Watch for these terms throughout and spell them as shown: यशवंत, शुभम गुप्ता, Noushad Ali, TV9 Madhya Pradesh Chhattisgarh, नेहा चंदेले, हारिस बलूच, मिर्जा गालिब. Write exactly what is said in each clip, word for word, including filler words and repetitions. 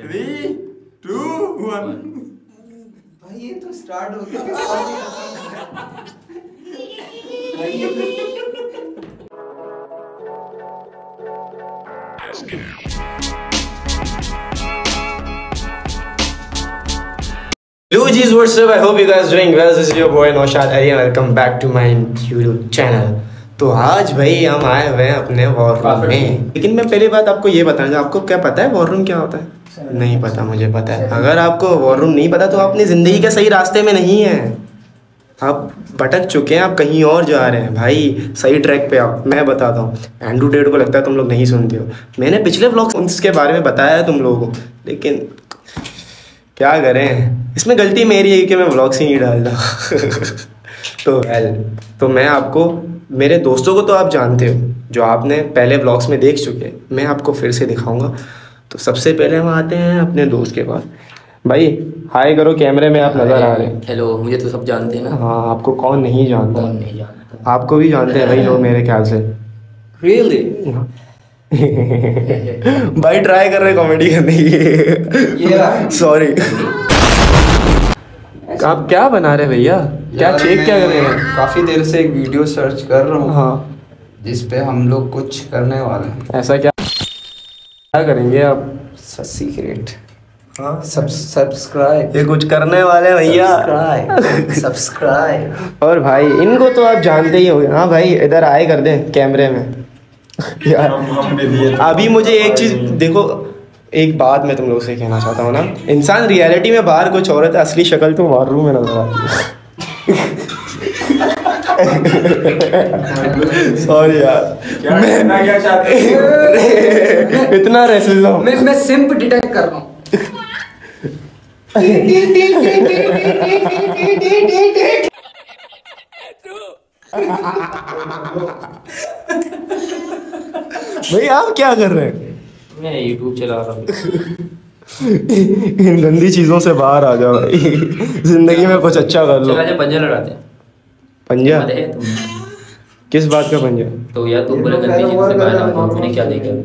Three two one. भाई ये तो स्टार्ट हो गया। Hello guys, what's up? I hope you guys doing well. This is your boy Noushad Ali and welcome back to my YouTube channel. तो आज भाई हम आए हुए हैं अपने वॉर रूम में। लेकिन मैं पहली बात आपको ये बताना चाहूँ, आपको क्या पता है वॉर रूम क्या होता है? नहीं पता। मुझे पता है। अगर आपको वॉर रूम नहीं पता तो आपने ज़िंदगी के सही रास्ते में नहीं है, आप भटक चुके हैं, आप कहीं और जा रहे हैं। भाई सही ट्रैक पे आप। मैं बताता हूँ, एंड्रू डेड को लगता है तुम लोग नहीं सुनते हो। मैंने पिछले ब्लॉग उसके बारे में बताया है तुम लोगों को, लेकिन क्या करें, इसमें गलती मेरी है कि मैं ब्लॉग्स ही नहीं डाल रहा। तो वेल तो मैं आपको, मेरे दोस्तों को तो आप जानते हो जो आपने पहले ब्लॉग्स में देख चुके, मैं आपको फिर से दिखाऊंगा। तो सबसे पहले हम आते हैं अपने दोस्त के पास। भाई हाय करो, कैमरे में आप नज़र आ रहे हैं। हेलो, मुझे तो सब जानते हैं ना। हाँ, आपको कौन नहीं जानता? कौन नहीं जानता? आपको भी जानते हैं भाई लोग मेरे ख्याल से। रियली भाई ट्राई कर रहे कॉमेडी करने की। सॉरी, आप क्या बना रहे भैया? क्या चेक क्या कर रहे हैं? काफ़ी देर से एक वीडियो सर्च कर रहा हूँ। हाँ, जिस पे हम लोग कुछ करने वाले हैं। ऐसा क्या क्या करेंगे आप? सीक्रेट। हाँ, सब सब्सक्राइब। ये कुछ करने वाले हैं भैया। Subscribe subscribe. और भाई इनको तो आप जानते ही होंगे। हाँ भाई, इधर आए कर दें कैमरे में। यार अभी मुझे एक चीज़ देखो, एक बात मैं तुम लोगों से कहना चाहता हूँ ना, इंसान रियलिटी में बाहर कुछ और है, असली शक्ल तो वॉर रूम में नजर आती है। सॉरी यार, मैं ना क्या चाहते इतना रेसिज्म। मैं मैं सिंप डिटेक्ट कर रहा हूँ। भाई आप क्या कर रहे हैं? मैं यूट्यूब चला रहा हूँ। इन गंदी चीज़ों से बाहर आ जाओ भाई। जिंदगी में कुछ अच्छा कर लो। पंजा लड़ाते हैं। पंजा किस बात का पंजा? तो यार तुम बोले गंदी चीज़ों से बाहर आओ, तुमने क्या देखा?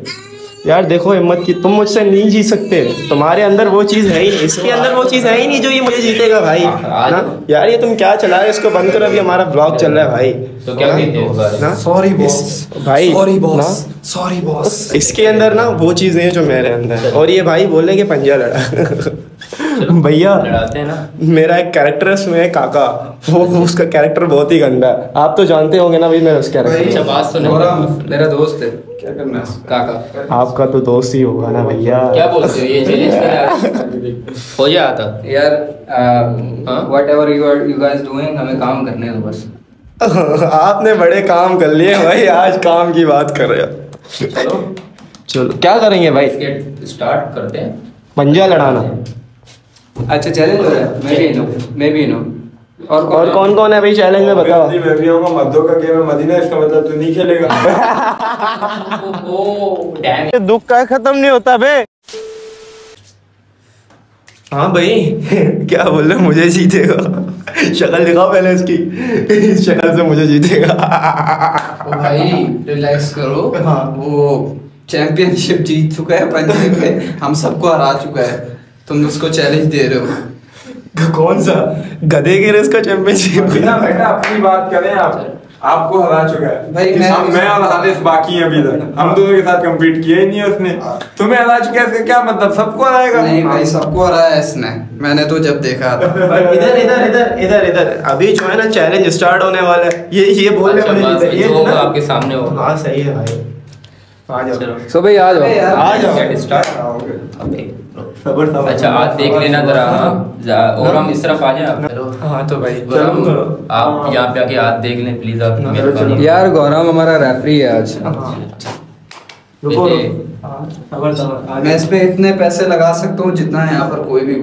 यार देखो हिम्मत की, तुम मुझसे नहीं जीत सकते, तुम्हारे अंदर वो चीज़ है ही नहीं, इसके अंदर वो चीज़ है ही नहीं जो ये मुझे जीतेगा भाई ना। यार ये तुम क्या चला रहे हो, इसको बंद करो, अभी हमारा ब्लॉग चल रहा है भाई। तो क्या कहते हो? सॉरी बॉस भाई, सॉरी बॉस, सॉरी बॉस। इसके अंदर ना वो चीज़ नहीं है जो मेरे अंदर है, और ये भाई बोले कि पंजा लड़ा। भैया मेरा एक कैरेक्टर है काका, वो उसका कैरेक्टर बहुत ही गंदा है, आप तो जानते होंगे ना भाई। मेरा उसका मेरा दोस्त है, क्या करना है काका? आपका तो दोस्त ही होगा ना भैया। क्या बोलते हो ये चैलेंज हो जाता यार। Whatever you are you guys doing, हमें काम करने दो बस। आपने बड़े काम कर लिए भाई, आज काम की बात कर रहे हो। चलो चलो क्या करेंगे भाई? स्टार्ट करते हैं पंजा लड़ाना। अच्छा चैलेंज हो रहा है। मैं भी नो, मैं भी नो। और कौन, और कौन कौन है भाई चैलेंज में बताओ? मैं भी होगा। मद्दों का गेम है मदीना, इसका मतलब तू नहीं खेलेगा। ओ डैम, ये दुख का खत्म नहीं होता बे। हाँ भाई क्या बोल रहे, मुझे जीतेगा? शक्ल दिखाओ पहले इसकी, इस शक्ल से मुझे जीतेगा। भाई रिलैक्स करो। हाँ, वो चैंपियनशिप जीत चुका है पंजाब में, हम सबको हरा चुका है, तुम उसको चैलेंज दे रहे हो। कौन सा गधे के रेस का चैंपियनशिप? बिना बेटा अपनी बात करें, आप आपको हरा चुका है भाई। मैं मैं और हादिस बाकी हैं अभी तक, हम दोनों के साथ कंपीट किया ही नहीं है उसने। तुम्हें हरा चुका है, इसका क्या मतलब? सबको हराएगा? नहीं भाई, सबको हराया है इसने, मैंने तो जब देखा था। इधर इधर इधर इधर इधर अभी जो है ना चैलेंज स्टार्ट होने वाला है। ये ये बोल रहे आपके सामने हो। हाँ सही है भाई, आ जाओ। सो भाई आ जाओ, आ जाओ, स्टार्ट। अच्छा आज देख लेना जरा, और हम इस तरफ आ जाए। हाँ तो भाई आप यहाँ पे आके हाथ देख लें प्लीज। आप यार गौरव हमारा रेफरी है आज। मैं इस पे इतने पैसे लगा सकता हूँ जितना यहाँ पर कोई भी।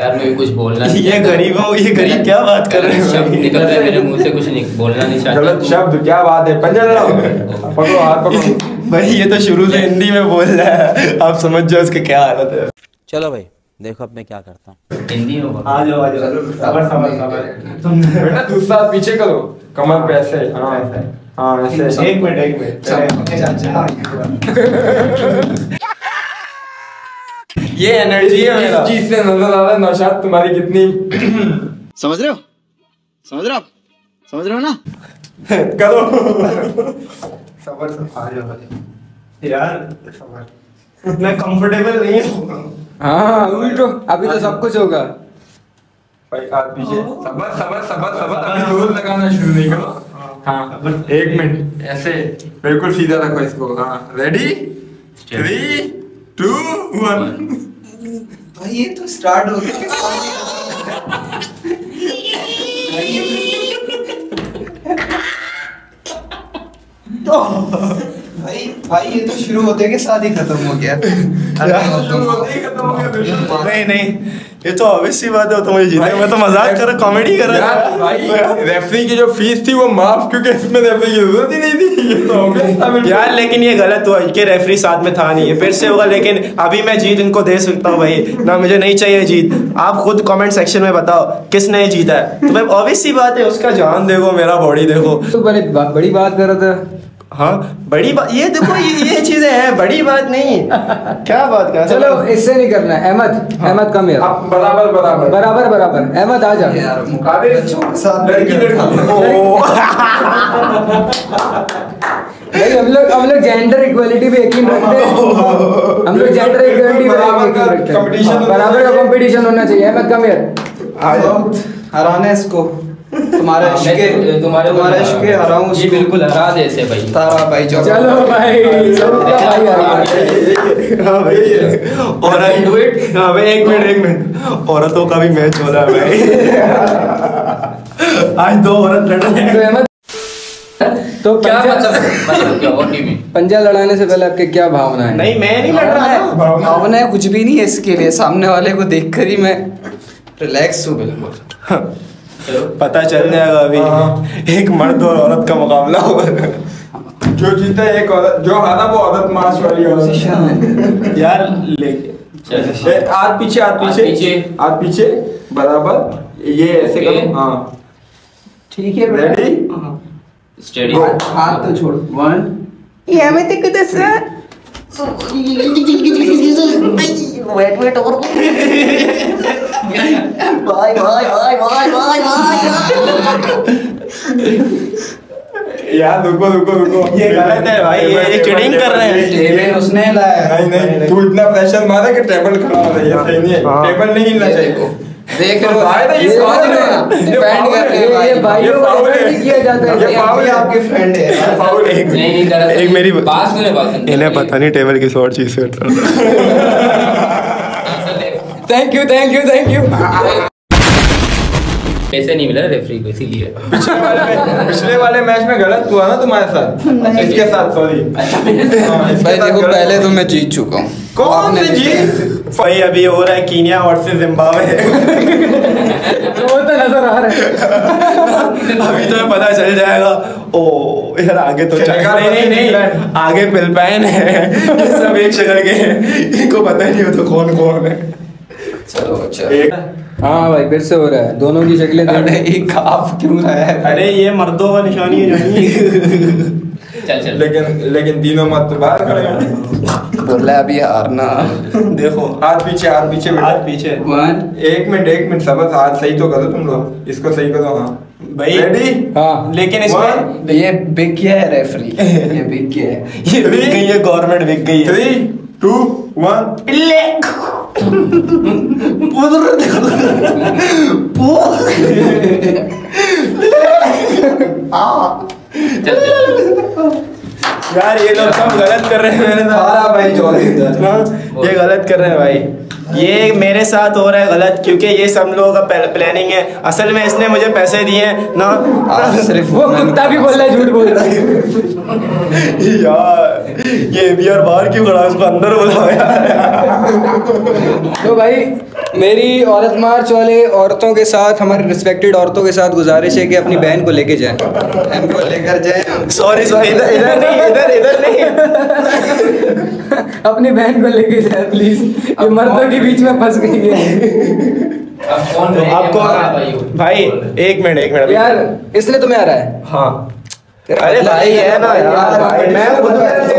यार मैं भी कुछ बोलना नहीं, ये गरीब हूँ, ये गरीब क्या बात कर रहे हैं? शब्द निकल रहे मेरे मुंह से, कुछ नहीं बोलना नहीं चाहता। गलत शब्द, क्या बात है? पंजा लड़ाओ, पकड़ो हाथ पकड़ो। भाई ये तो शुरू से हिंदी में बोल रहा है, आप समझ जाओ इसके क्या हालत है। चलो भाई देखो अब मैं क्या करता हूँ हिंदी में। आ जाओ आ जाओ, सबर सबर सबर। तुम बेटा दूसरा पीछे करो, कमर पे ऐसे। हाँ हाँ ऐसे, एक मिनट एक मिनट। ये एनर्जी है मेरा। इस चीज से नजर आ रहा है नौशाद तुम्हारी कितनी समझ रहे हो समझ रहे हो समझ रहे हो ना करो सबर सबर यार सबर मैं कंफर्टेबल नहीं हूँ। हाँ उल्टो अभी तो सब कुछ होगा भाई हाथ पीछे सबर सबर सबर सबर अभी जोर लगाना शुरू नहीं करो। हाँ एक मिनट ऐसे बिल्कुल सीधा रखो इसको। हाँ रेडी थ्री टू वन भाई ये तो स्टार्ट हो गया भाई भाई ये तो शुरू होते के साथ ही खत्म हो गया। अरे शुरू होते ही खत्म हो गया। नहीं नहीं ये तो ऑब्वियसली बात है। तो मुझे जीते मैं तो मजाक कर रहा कॉमेडी कर रहा था भाई। रेफरी की जो फीस थी वो माफ क्योंकि इसमें रेफरी की जरूरत ही नहीं थी। ये तो ऑब्वियस यार लेकिन ये गलत हुआ कि रेफरी साथ में था नहीं है फिर से होगा। लेकिन अभी मैं जीत इनको दे सकता हूँ भाई ना मुझे नहीं चाहिए जीत। आप खुद कमेंट सेक्शन में बताओ किसने जीता है। तो मैं ऑब्वियसली बात है उसका जान देखो मेरा बॉडी देखो। तो बड़ी बात कर रहा था। हाँ बड़ी बात ये देखो ये ये चीजें हैं बड़ी बात नहीं। क्या बात कर चलो इससे नहीं करना अहमद। हाँ। अहमद कम आप बराबर बराबर बराबर बराबर अहमद आ जाओ यार मुकाबले साथ लड़की लड़की हम लोग हम लोग जेंडर इक्वालिटी पे यकीन रखते हैं। हम लोग जेंडर इक्वालिटी पे यकीन रखते हैं। बराबर का कंपटीशन होना चाहिए। अहमद कम यार हराना इसको तुम्हारे तुम्हारे तुम्हारे इश्के हराऊं ये बिल्कुल हरा दे से भाई तारा भाई चलो भाई और एक मिनट एक मिनट औरतों का भी मैच हो रहा है भाई। आज दो औरत लड़ रहे हैं तो क्या मतलब क्या और टीम में पंजा लड़ाने से पहले आपके क्या भावना है? नहीं मैं नहीं लड़ रहा है भावना है कुछ भी नहीं है। इसके लिए सामने वाले को देखकर ही मैं रिलैक्स हूँ बिल्कुल। पता चल जाएगा अभी एक मर्द और औरत का मुकाबला होगा। जो जीता है एक औरत जो हारा वो औरत मार्च वाली औरत यार लेके आठ पीछे आठ पीछे आठ पीछे बराबर ये ऐसे करो। हाँ ठीक है रेडी स्टडी हाथ तो छोड़ वन ये हमें तक दसरा वेट वेट और भाई भाई भाई भाई भाई भाई यार रुको रुको रुको ये गलत है भाई ये चिटिंग कर रहे हैं। टेबल उसने लाया नहीं नहीं तू इतना प्रेशर मारा कि टेबल खड़ा हो गया। सही नहीं है टेबल नहीं हिलना चाहिए। देख लो भाई तो ये समझ लो डिपेंड कर रहे हैं ये भाई फाउल नहीं किया जाता है। ये फाउल आपके फ्रेंड है फाउल नहीं नहीं कर रहा एक मेरी पास में बात इन्हें पता नहीं टेबल किस और चीज से thank you thank you thank you पैसे नहीं मिला रेफरी को इसीलिए पिछले वाले पिछले वाले मैच में गलत हुआ ना तुम्हारे साथ इसके साथ सॉरी। भाई देखो पहले तो मैं जीत चुका हूँ। कौन से जीत भाई अभी हो रहा है कीनिया वर्सेस जिम्बाब्वे वो तो नजर आ रहा है अभी तो पता चल जाएगा। ओ यार आगे तो चक्कर नहीं नहीं आगे फिलिपाइन है ये सब एक शक्ल के हैं इनको पता नहीं हो तो कौन कौन है। चलो अच्छा हाँ भाई फिर से हो रहा है दोनों की शक्लें। अरे एक आप क्यों रहा है? अरे ये मर्दों का निशानी है चल चल लेकिन लेकिन तीनों मत तो बाहर खड़े बोला अभी हारना। देखो हाथ पीछे हाथ पीछे हाथ पीछे वन एक मिनट एक मिनट सब हाथ सही तो करो तुम लोग इसको सही करो। हाँ भाई रेडी हाँ लेकिन इसमें ये बिक गया है रेफरी ये बिक गया है ये बिक गई है गवर्नमेंट बिक गई है। थ्री टू वन पिल्ले यार ये लोग सब गलत कर रहे हैं। मैंने सारा भाई ये गलत कर रहे हैं भाई ये मेरे साथ हो रहा है गलत क्योंकि ये सब लोगों का प्लानिंग है। असल में इसने मुझे पैसे दिए ना सिर्फ वो कुत्ता भी बोल रहा है झूठ बोल रहा है यार ये भी यार बाहर क्यों खड़ा उसको अंदर बुलाओ यार। तो भाई मेरी औरत मार्च वाले औरतों के साथ हमारे रिस्पेक्टेड औरतों के साथ गुजारिश है कि अपनी बहन को लेके जाएं बहन को लेकर जाएं सॉरी सॉरी इधर इधर नहीं इधर इधर नहीं अपनी बहन को लेके जाएं प्लीज ये मर्दों के बीच में फंस गई है। अब कौन आपको भाई एक मिनट एक मिनट यार इसलिए तुम्हें आ रहा है। हाँ अरे भाई है ना यार,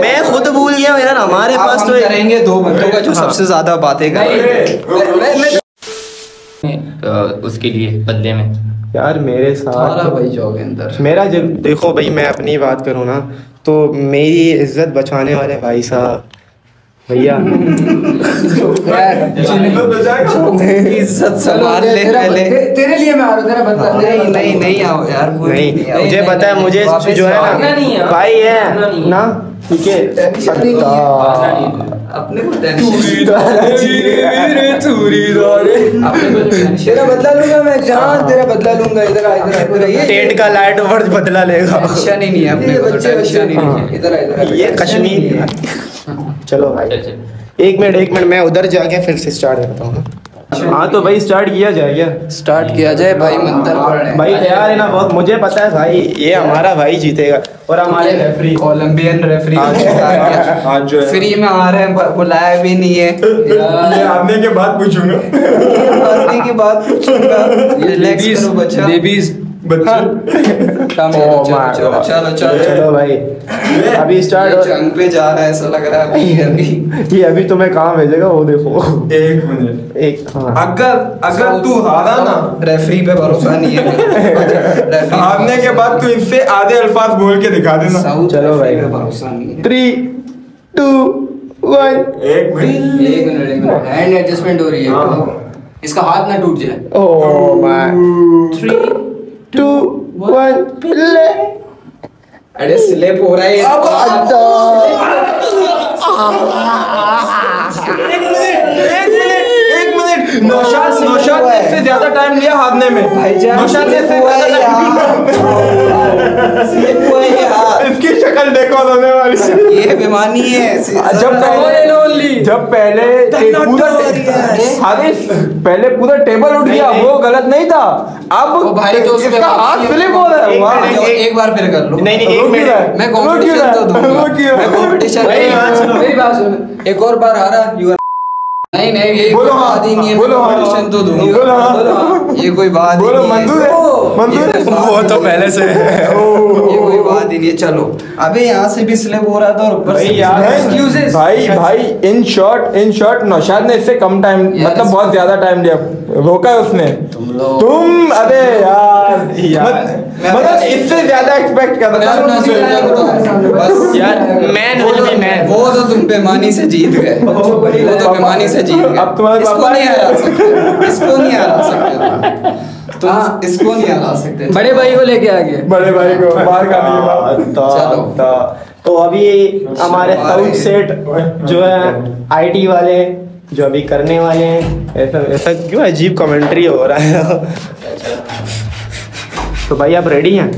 मैं खुद भूल गया मेरा। हमारे पास तो रहेंगे दो बंदों का जो सबसे ज्यादा बातें कर उसके लिए बदले में यार मेरे साथ भाई जाओ के अंदर मेरा। जब देखो भाई मैं अपनी बात करूँ ना तो मेरी इज्जत बचाने वाले भाई साहब भैया तेरे लिए मैं नहीं नहीं नहीं आओ यार नहीं, मुझे पता है मुझे जो है ना भाई है ना ठीक है अपने को तेरा बदला लूंगा मैं जान, तेरा बदला लूंगा। इधर इधर ये टेंट का लाइट वर्ड बदला लेगा। अच्छा नहीं नहीं अपने बच्चे अच्छा नहीं इधर इधर ये कश्मीर। चलो भाई एक मिनट एक मिनट मैं उधर जाके फिर से स्टार्ट करता हूँ। हाँ तो भाई स्टार्ट किया जाए स्टार्ट किया जाए भाई मंत्र भाई तैयार है ना बहुत। मुझे पता है भाई ये हमारा भाई जीतेगा और हमारे रेफरी ओलंपियन रेफरी आज जो है फ्री में आ रहे हैं बुलाया भी नहीं है। ये आने के बाद पूछूंगा आने के बाद पूछूंगा लेडीज बच्चा लेडीज बच्चा चलो चलो भाई अभी स्टार्ट जंग पे जा रहा है ऐसा लग रहा है अभी। ये अभी तुम्हें कहाँ भेजेगा वो देखो एक मिनट एक। अगर अगर तू हारा ना रेफरी पे भरोसा नहीं है। हारने के बाद तू इससे आधे अल्फाज बोल के दिखा देना। चलो भाई भरोसा नहीं। थ्री टू वन एक मिनट एक मिनट हैंड एडजस्टमेंट हो रही है इसका हाथ ना टूट जाए। Oh my three two one पिल्ले। अरे स्लिप हो रहा है अब नौशाद नौशाद ने इससे ज्यादा टाइम लिया हारने में। नौशाद ने इससे ज्यादा इसकी शक्ल देखो होने वाली ये बेमानी है। जब पहले जब पहले पूरा पहले पूरा टेबल उठ गया वो गलत नहीं था। अब भाई तो इसका हाथ स्लिप हो रहा है। एक बार फिर कर लो नहीं नहीं एक मिनट मैं कॉम्पिटिशन एक और बार हारा यू नहीं नहीं ये बोलो हाँ, नहीं बोलो हाँ, तो बोलो हाँ, ये कोई बात बोलो मंजूर है मंजूर वो तो पहले से ये कोई बात ही नहीं। चलो अबे यहाँ से भी स्लिप हो रहा था और ऊपर से भाई भाई in short in short Naushad ने इससे कम टाइम मतलब बहुत ज्यादा टाइम लिया रोका है उसने। तुम तुम अरे यार मतलब इससे ज्यादा एक्सपेक्ट कर रहा था बस यार। मैन विल बी मैन वो तो तुम बेमानी से जीत गए वो तो बेमानी से जीत गए। अब तुम्हारे इसको नहीं हरा सकते इसको नहीं हरा सकते तो आ, इसको नहीं हरा सकते। बड़े भाई को लेके आ गए बड़े भाई को बाहर का नहीं ता, चलो ता। तो अभी हमारे साउथ सेट जो है आईटी वाले जो अभी करने वाले हैं ऐसा ऐसा क्यों अजीब कमेंट्री हो रहा है। तो भाई आप रेडी हैं?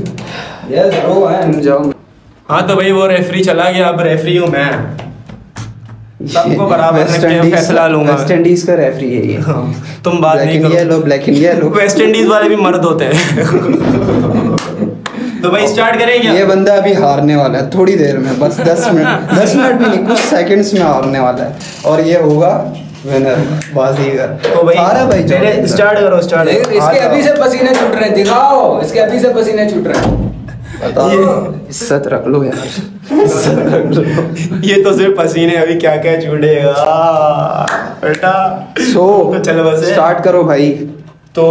यस ब्रो आई एम जाऊं। हाँ तो भाई वो रेफरी चला गया अब रेफरी हूँ मैं सबको बराबर फैसला लूंगा। वेस्ट इंडीज का रेफरी है ये। हाँ। तुम बात नहीं करो yellow black and yellow West Indies वाले भी मर्द होते हैं। तो भाई स्टार्ट करें क्या? ये बंदा अभी हारने वाला है थोड़ी देर में बस दस मिनट दस मिनट भी नहीं कुछ सेकंड्स में हारने वाला है और ये होगा विनर बाजीगर। तो भाई हारा भाई पहले स्टार्ट करो स्टार्ट इसके अभी से पसीने छूट रहे हैं दिखाओ इसके अभी से पसीने छूट रहे हैं इज्जत रख लो यार। ये तो सिर्फ पसीने अभी क्या क्या छूटेगा बेटा। सो तो चलो बस स्टार्ट करो भाई। तो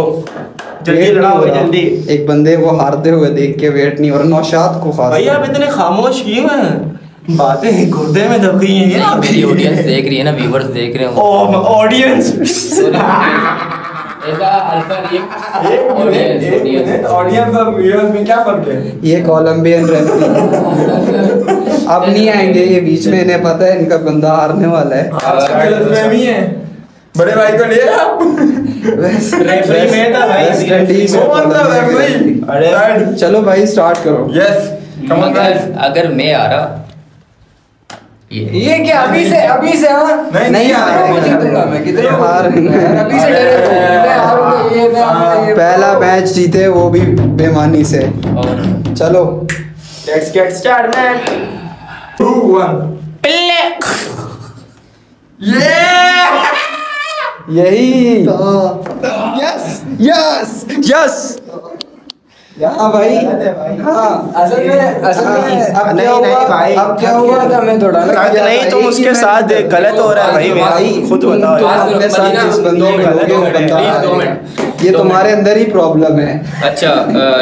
जल्दी लड़ाओ जल्दी। एक बंदे को हारते हुए देख के वेट नहीं और नौशाद को हार भाई आप इतने खामोश क्यों हैं? बातें गुर्दे में दब गई हैं। मेरी ऑडियंस देख रही है ना व्यूअर्स देख रहे हो ऑडियंस ऑडियंस में क्या फर्क है? ये कोलंबियन रेफरी अब नहीं आएंगे ये बीच में इन्हें पता है इनका बंदा हारने वाला है। बड़े भाई को ले आप चलो भाई स्टार्ट करो। यस अगर मैं आ रहा ये, ये क्या अभी से अभी से हाँ नहीं नहीं मैं किधर हार अभी से डर पहला मैच जीते वो भी बेमानी से। चलो let's get start man two one पिल्ले ये यही यस यस यस हाँ भाई, हाँ असल में असल में अब नहीं नहीं भाई, अब क्या हुआ था मैं थोड़ा नहीं तुम उसके साथ गलत हो रहा है भाई, मेरा खुद बताओ यार अपने साथ जिस बंदे में गलत हो, ये तुम्हारे अंदर ही प्रॉब्लम है। अच्छा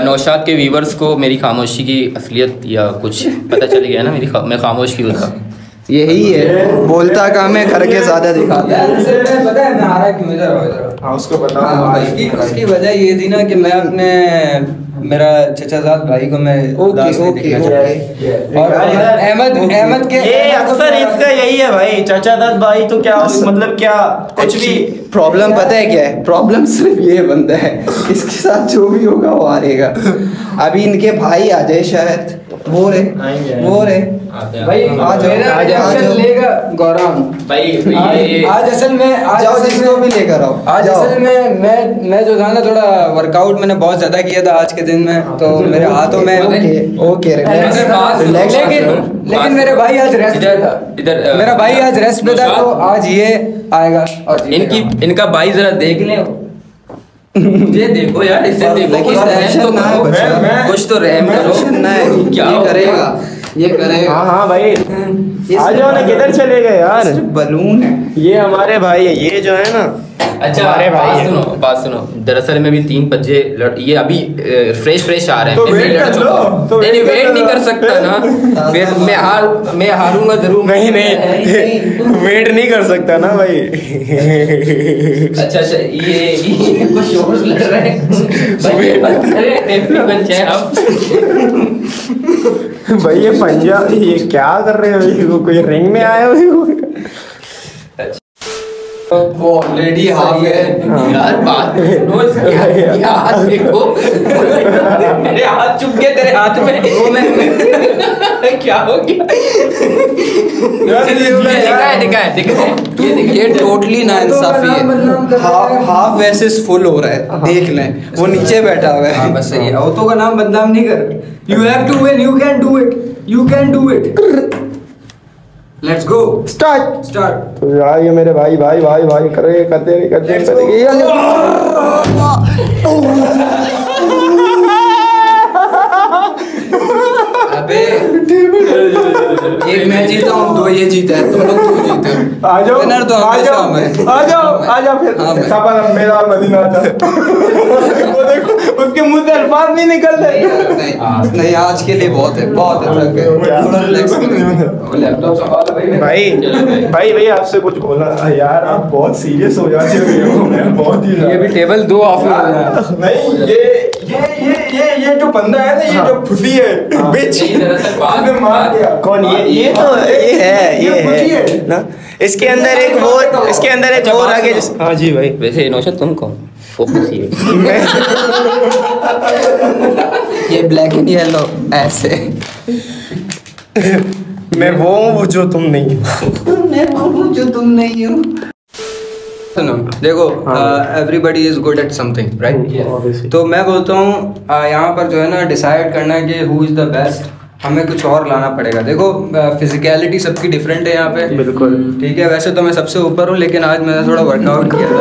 नौशाद के व्यूवर्स को मेरी खामोशी की असलियत या कुछ पता चल गया ना, मेरी खा, मैं खामोश क्यों था, यही है बोलता काम है घर के ज्यादा दिखाता है। उसको पता उसकी वजह ये थी ना कि मैं अपने मेरा चचाजाद भाई को मैं उदास नहीं दिखना चाहता, और अहमद अहमद के ये अक्सर इसका यही है भाई, चचाजाद भाई तो क्या मतलब क्या कुछ भी प्रॉब्लम पता है क्या है, प्रॉब्लम सिर्फ ये बंदा है, इसके साथ जो भी होगा वो हारेगा। अभी इनके भाई आ जाए शायद, वो रे वो रे भाई आज लेगा गौराम भाई, आज असल में आज जिसको भी लेकर आओ, आज असल में मैं मैं जो था ना थोड़ा वर्कआउट मैंने बहुत ज्यादा किया था आज के दिन में, तो मेरे हाथों में ओके लेकिन लेकिन मेरे भाई आज रेस्ट इधर था, इधर मेरा भाई आज रेस्ट पे था, तो आज ये आएगा और इनकी इनका भाई जरा देख ले, ये देखो यार इससे देखो कुछ तो रहम करो, क्या करेगा ये करेगा। हाँ हाँ भाई आ जाओ ना, किधर चले गए यार, बलून है ये हमारे भाई है ये जो है ना। अच्छा अरे भाई सुनो बात सुनो, दरअसल में भी तीन पंजे ये अभी फ्रेश फ्रेश आ रहे हैं, तो वेट कर लो, तो वेट वेट नहीं कर सकता ना, फिर मैं हार मैं हारूंगा जरूर, नहीं नहीं वेट नहीं कर सकता ना भाई। अच्छा अच्छा ये कुछ शोर लग रहा है भाई, ये पंजा ये क्या कर रहे हो, कोई रिंग में आया हुई वो ऑलरेडी हाफ है यार, बात सुनो यार देखो मेरे हाथ चुप गए तेरे हाथ में, वो मैं क्या हो गया यार, दिखाए दिखाए ये टोटली ना इंसाफी है, हाफ वैसे फुल हो रहा है देख लें, वो नीचे बैठा हुआ है बस, सही है औरतों का नाम बदनाम नहीं कर, you have to win, you can do it, you can do it, let's go start start. तो यार ये मेरे भाई भाई भाई भाई कर रहे करते नहीं करते करेंगे ये अबे एक मैं जीता हूं, दो ये जीता है, तुम लोग दो जीते हो, आ जाओ विनर तो आ जाओ आ जाओ आ जाओ फिर सफर मेरा मदीना था। वो देखो उसके मुंह से अल्फाज नहीं निकल रहे, नहीं आज के लिए बहुत है बहुत है, थोड़ा रिलैक्स करो भाई भाई भाई। आपसे कुछ बोला यार, आप बहुत सीरियस हो जाते हो, बहुत ही ये भी टेबल दो ऑफर नहीं, ये ये ये ये ये जो बंदा है ना ये जो फुसी है बिच कौन ये ये तो ये है ये है ना, इसके अंदर एक वो इसके अंदर एक वो आगे। हाँ जी भाई, वैसे नौशाद तुम कौन फुसी है, ये ब्लैक एंड येलो ऐसे मैं वो वो जो तुम नहीं हो मैं वो वो जो तुम नहीं हो। सुनो देखो everybody is good at something right, तो मैं बोलता हूँ uh, यहाँ पर जो है ना डिसाइड करना है कि हु इज द बेस्ट, हमें कुछ और लाना पड़ेगा। देखो फिजिकलिटी सबकी डिफरेंट है यहाँ पे, बिल्कुल ठीक है, वैसे तो मैं सबसे ऊपर हूँ लेकिन आज मैंने थोड़ा वर्कआउट किया था।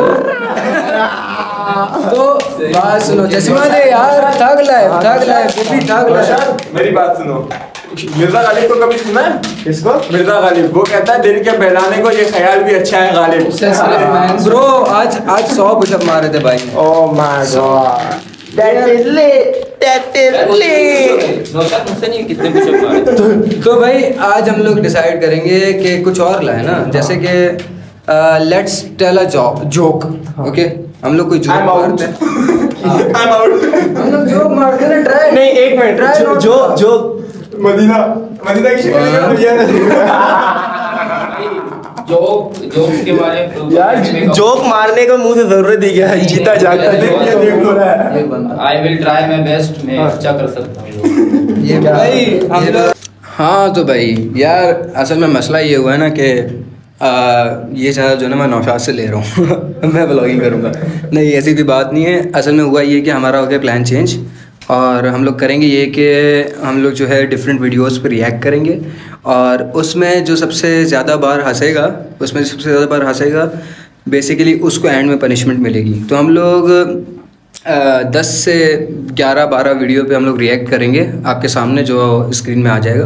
तो बात सुनो जैसे यार थक लाइफ थक लाइफ वो भी थक लाइफ, मेरी बात सुनो, मिर्जा गालिब को कभी सुना है इसको, मिर्जा गालिब वो कहता है दिल के बहलाने को ये ख्याल भी अच्छा है गालिब। ब्रो आज आज सौ पुशअप मारे थे भाई, oh my god that is lit that is lit. Naushad तुमसे नहीं कितने पुशअप मारे, तो भाई आज हम लोग डिसाइड करेंगे कि कुछ और लाए ना, जैसे कि let's tell a joke joke okay, हम लोग कोई जोक मारते हैं, आई एम आउट, हम लोग जोक मारते हैं, ट्राई नहीं एक मिनट जो जो मदीना मदीना की शक्ल जोक जोक के बारे में यार जोक मारने का मुंह से जरूरत ही क्या है, जीता जागता देख हो रहा है, I will try my best, मैं अच्छा कर सकता हूं ये भाई। हाँ तो भाई यार असल में मसला ये हुआ है ना कि आ, ये चारा जो ना मैं नौशाद से ले रहा हूँ मैं ब्लॉगिंग करूँगा, नहीं ऐसी कोई बात नहीं है। असल में हुआ ये कि हमारा हो गया प्लान चेंज, और हम लोग करेंगे ये कि हम लोग जो है डिफरेंट वीडियोस पर रिएक्ट करेंगे, और उसमें जो सबसे ज़्यादा बार हंसेगा उसमें सबसे ज़्यादा बार हंसेगा बेसिकली उसको एंड में पनिशमेंट मिलेगी। तो हम लोग दस से ग्यारह बारह वीडियो पे हम लोग रिएक्ट करेंगे। आपके सामने जो स्क्रीन में आ जाएगा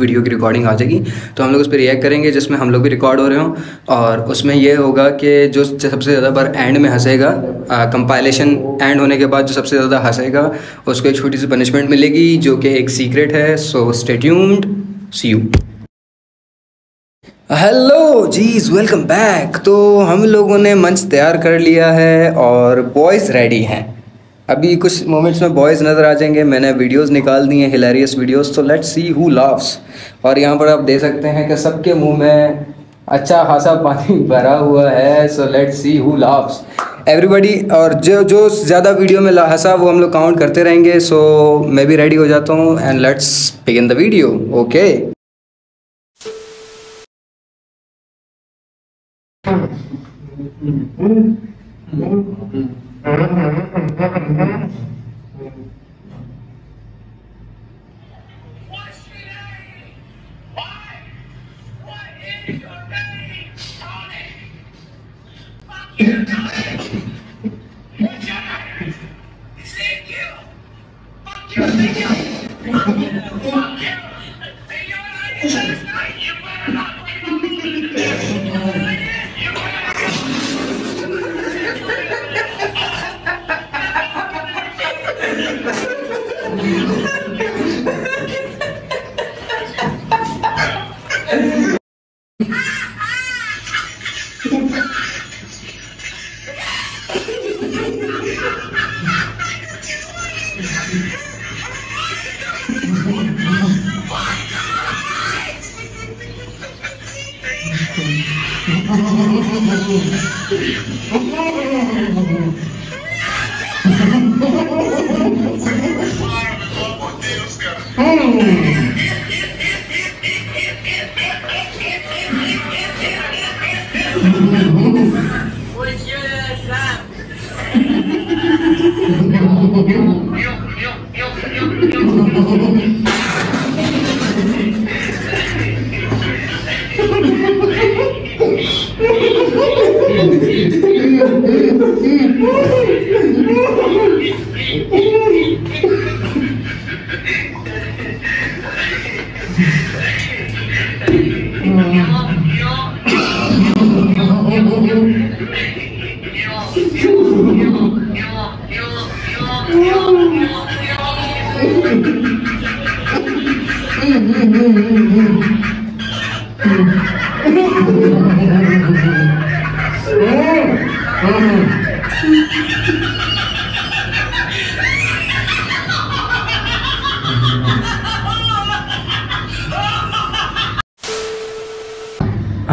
वीडियो की रिकॉर्डिंग आ जाएगी, तो हम लोग उस पर रिएक्ट करेंगे जिसमें हम लोग भी रिकॉर्ड हो रहे हों। और उसमें यह होगा कि जो सबसे ज़्यादा बार एंड में हंसेगा, कंपाइलेशन एंड होने के बाद जो सबसे ज़्यादा हंसेगा उसको एक छोटी सी पनिशमेंट मिलेगी जो कि एक सीक्रेट है। So stay tuned, see you. Hello guys, welcome back. तो हम लोगों ने मंच तैयार कर लिया है और बॉयज़ रेडी हैं। अभी कुछ मोमेंट्स में बॉयज़ नज़र आ जाएंगे। मैंने वीडियोस निकाल दी हैं, हिलेरियस वीडियोस, तो लेट्स सी हु लाफ्स। और यहाँ पर आप देख सकते हैं कि सबके मुंह में अच्छा खासा पानी भरा हुआ है। So let's see who laughs everybody. और जो जो ज़्यादा वीडियो में हंसा वो हम लोग काउंट करते रहेंगे। सो so, मैं भी रेडी हो जाता हूँ and let's begin the video. Okay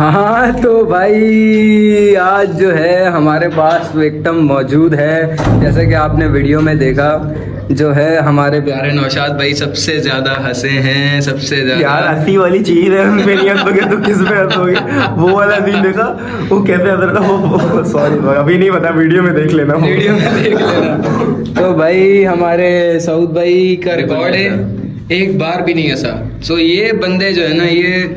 हाँ तो भाई आज जो है हमारे पास विक्टिम मौजूद है। जैसे कि आपने वीडियो में देखा जो है हमारे प्यारे नौशाद भाई सबसे ज्यादा हंसे हैं, सबसे ज्यादा। यार हंसी वाली चीज है मेरी बगैर तो किस पे हंसोगे। वो वाला सीन देखा, वो कैसे हंस रहा था। सॉरी अभी नहीं पता, वीडियो में देख लेना, वीडियो में देख लेना। तो भाई हमारे सऊद भाई का रिकॉर्ड है, एक बार भी नहीं हंसा। सो ये बंदे जो है ना, ये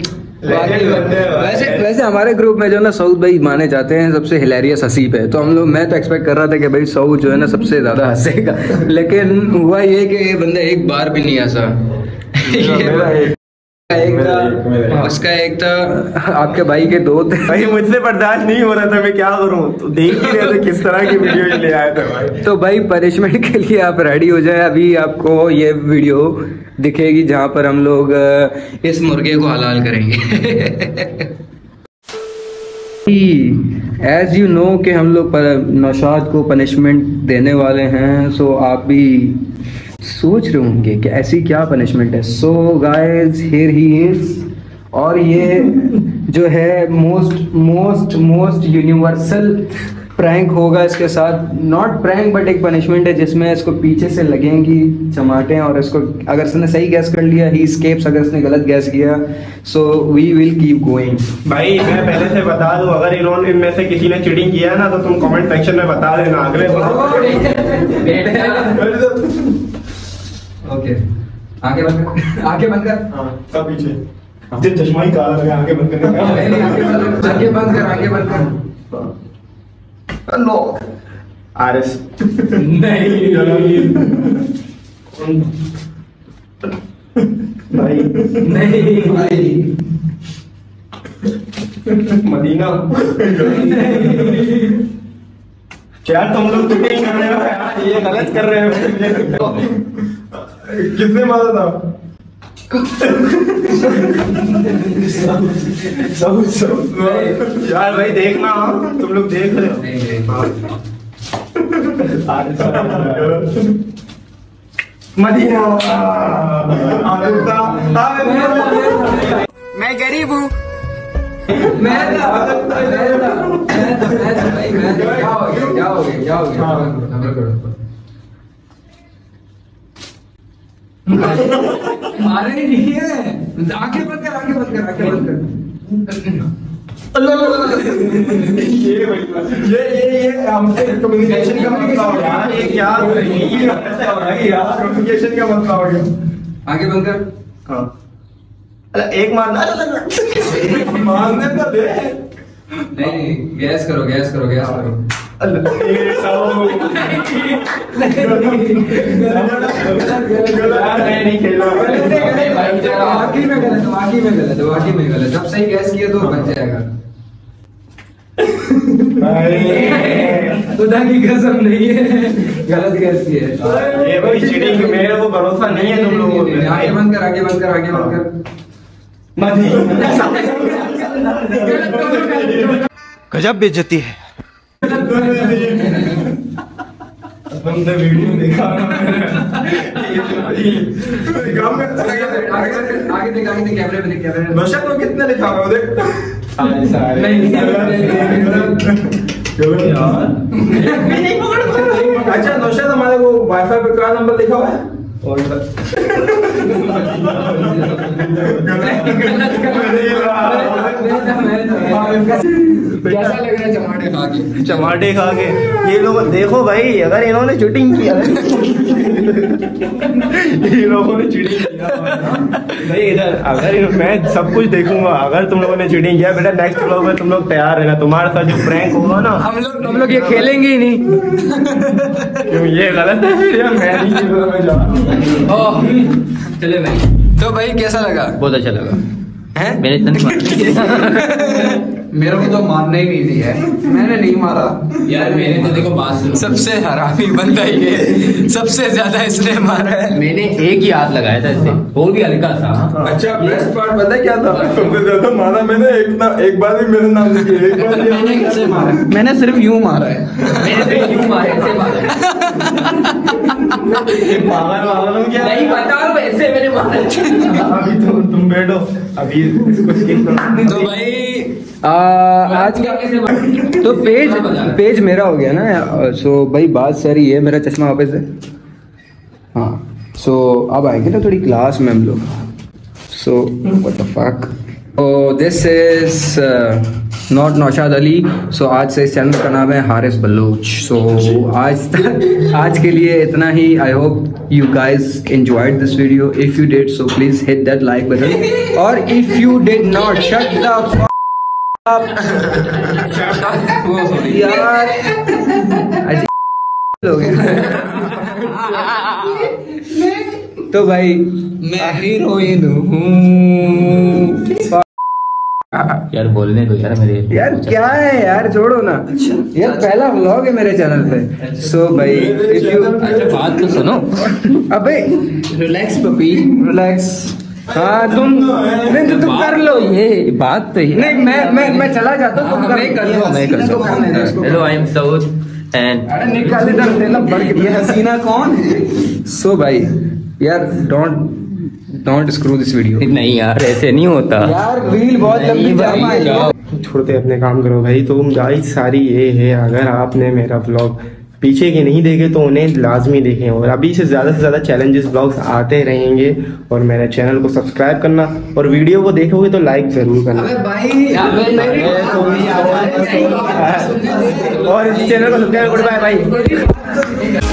वैसे वैसे हमारे ग्रुप में जो है ना सऊद भाई माने जाते हैं सबसे हिलेरियस हंसी पे। तो हम लोग, मैं तो एक्सपेक्ट कर रहा था कि भाई सऊद जो है ना सबसे ज्यादा हंसेगा, लेकिन हुआ ये कि ये बंदा एक बार भी नहीं हंसा। एक था उसका, एक था आपके भाई के दो थे। भाई मुझसे बर्दाश्त नहीं हो रहा था, मैं क्या करूँ। तो देख ही रहे थे किस तरह की वीडियो ले आया था भाई। तो भाई पनिशमेंट के लिए आप रेडी हो जाए। अभी आपको ये वीडियो दिखेगी जहाँ पर हम लोग इस मुर्गे को हलाल करेंगे। एज यू नो कि हम लोग नौशाद को पनिशमेंट देने वाले हैं। सो so, आप भी सोच रहे होंगे कि ऐसी क्या पनिशमेंट है। So guys here he is. और ये जो है most most most universal prank होगा। इसके साथ नॉट प्रैंक बट एक पनिशमेंट है जिसमें इसको पीछे से लगेंगी चमाटें। और इसको अगर इसने सही गैस कर लिया ही स्केप्स, अगर इसने गलत गैस किया so we will keep going. भाई मैं पहले से बता दूं, अगर इन्होंने इनमें से किसी ने चीटिंग किया ना तो तुम कमेंट सेक्शन में बता देना अगले। ओके आगे बंद कर, आगे बंद कर। हां सब पीछे तेरे चश्मा ही काला लगा। आगे बंद कर, आगे बंद कर, आगे बंद कर। हेलो आरएस नहीं भाई नहीं भाई मदीना यार तुम लोग नहीं कर रहे हो यार, ये गलत कर रहे हो। किसने मारा था? सब सब यार भाई देखना तुम लोग देख रहे हो मदीना। मैं गरीब हूँ, मैं मारे नहीं है। आंखें बंद कर, आंखें बंद कर, आंखें बंद कर। ये ये ये हमसे कम्युनिकेशन का मसला हो गया, ये क्या हो रहा है यार, कम्युनिकेशन का मसला हो गया। आगे बंद कर। हाँ अरे एक मारना मारने तो दे। नहीं गैस करो, गैस करो, गैस करो। नहीं खेला वाकई में गलत, वाकई में गलत, वाकई में गलत। जब सही गैस किया तो बच जाएगा। खुदा की कसम नहीं है, गलत गैस की है ये भाई, चीटिंग। मेरे को भरोसा नहीं है तुम लोगों पे। आगे बंद कर, आगे बंद कर, आगे बंद कर। गजब बेइज्जती है। बंदे वीडियो देखा, आगे देख, आगे देख, कैमरे में देख, कैमरे में। नौशाद को कितने लिखा हुआ देख। नहीं यार अच्छा नौशाद, हमारे को वाईफाई पे क्या नंबर लिखा हुआ है? और कैसा लग रहा है चमाटे खा के? चमाटे खा के ये लोग देखो भाई, अगर इन्होंने चीटिंग किया, ये लोगों ने चीटिंग किया भाई। इधर अगर मैं सब कुछ देखूंगा, अगर तुम लोगों ने चीटिंग किया बेटा, नेक्स्ट व्लॉग में तुम लोग तैयार रहना। तुम्हारे साथ जो प्रैंक होगा ना, हम लोग हम लोग ये खेलेंगे ही नहीं। ये गलत है यार, मैं नहीं। ओह चले भाई। तो भाई कैसा लगा? बहुत अच्छा लगा हैं? मैंने इतना मेरे को तो मारना ही नहीं दिया है, मैंने नहीं मारा यार। मेरे तो देखो बात, सबसे हरामी बंदा ये, सबसे ज्यादा इसने मारा है। मैंने एक ही हाथ लगाया था इससे, वो भी हल्का सा। अच्छा बेस्ट पार्ट पता क्या था? सबसे ज्यादा मारा मैंने, एक ना एक बार भी मेरे नाम से एक बार मैंने कैसे मारा? मैंने सिर्फ यूं मारा है, मैंने सिर्फ यूं मारा है, क्या नहीं पता ऐसे मैंने मारा। अभी तुम तुम बैठो, अभी इसको स्किप करो। तो भाई आ, आज का तो पेज पेज मेरा हो गया ना। सो भाई बात सारी है, मेरा चश्मा वापस दे। हाँ सो अब आएंगे ना थोड़ी क्लास में हम लोग। So what the fuck, this is not Naushad Ali. So आज से इस चैनल का नाम है हारिस बलूच। सो आज तक आज के लिए इतना ही। I hope you guys enjoyed this video. If you did so please hit that like button, और if you did not shut the फ यार तो भाई मैं हीरोइन हूँ यार, बोलने दो यार मेरे यार। क्या है यार, छोड़ो ना यार, पहला व्लॉग है मेरे चैनल पे। सो भाई इफ यू बात तो सुनो अबे, रिलैक्स पपी, रिलैक्स। हाँ तुम नहीं तो तुम कर लो, ये बात तो ही नहीं। मैं मैं मैं चला जाता हूँ, मैं कर लो, मैं कर लो। Hello I am Saud and निकाल इधर देना बढ़ के। ये हसीना कौन? सो भाई यार don't Don't screw this video। नहीं यार ऐसे नहीं होता यार, रील बहुत लंबी जाएगी। छोड़ते अपने काम करो भाई। तो गाइस सारी ये है, अगर आपने मेरा व्लॉग पीछे के नहीं देखे तो उन्हें लाजमी देखें, और अभी से ज़्यादा से ज़्यादा चैलेंजेस ब्लॉग्स आते रहेंगे। और मेरे चैनल को सब्सक्राइब करना, और वीडियो को देखोगे तो लाइक ज़रूर करना, और इस चैनल को सब्सक्राइब। गुड बाय भाई।